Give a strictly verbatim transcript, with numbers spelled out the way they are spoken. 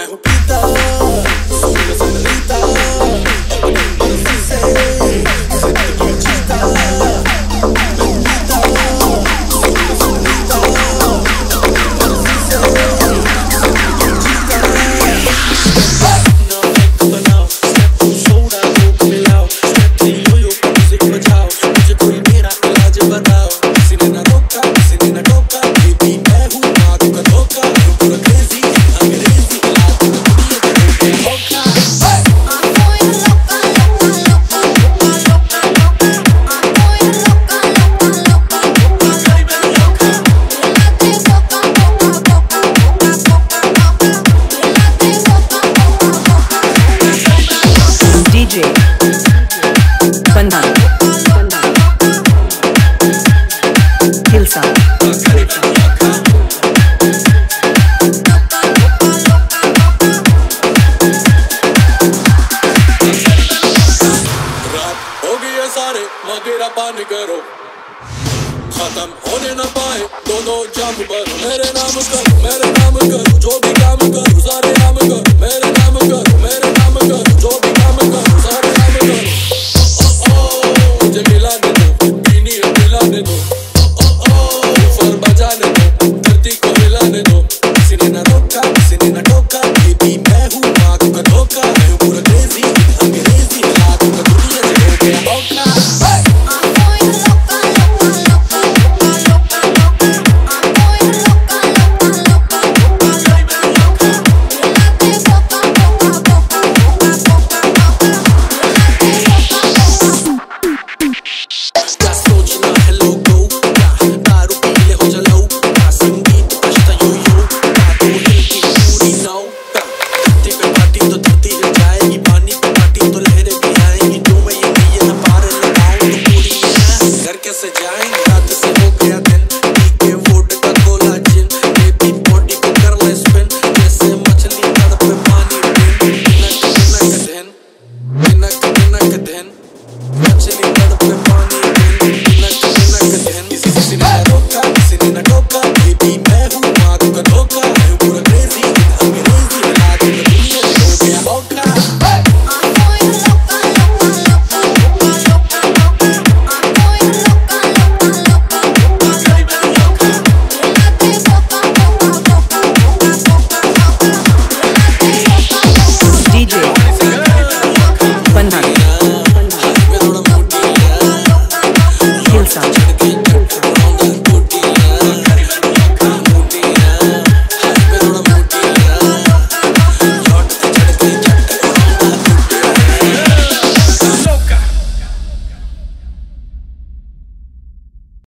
मैं हूँ पीता सूरज संगीता अपनी मर्जी से जिंदगी जीता मैं पीता सूरज संगीता अपनी मर्जी से जिंदगी जीता नाउ एक बनाओ स्टेप टू सोडा कोक मिलाओ step three yo yo music बजाओ मुझे कोई मेरा इलाज बताओ किसी ने ना रोका किसी ने ना टोका बेबी मैं हूँ मारू का धोखा यूं crazy D J Bandhan Hilsa रात हो गई है सारे मगेरा पानी करो खत्म होने ना पाए दोनों जाम पर मेरे नाम कर मेरे नाम कर जो भी काम कर सारे नाम कर मेरे नाम कर मेरे नाम कर जो भी सजाए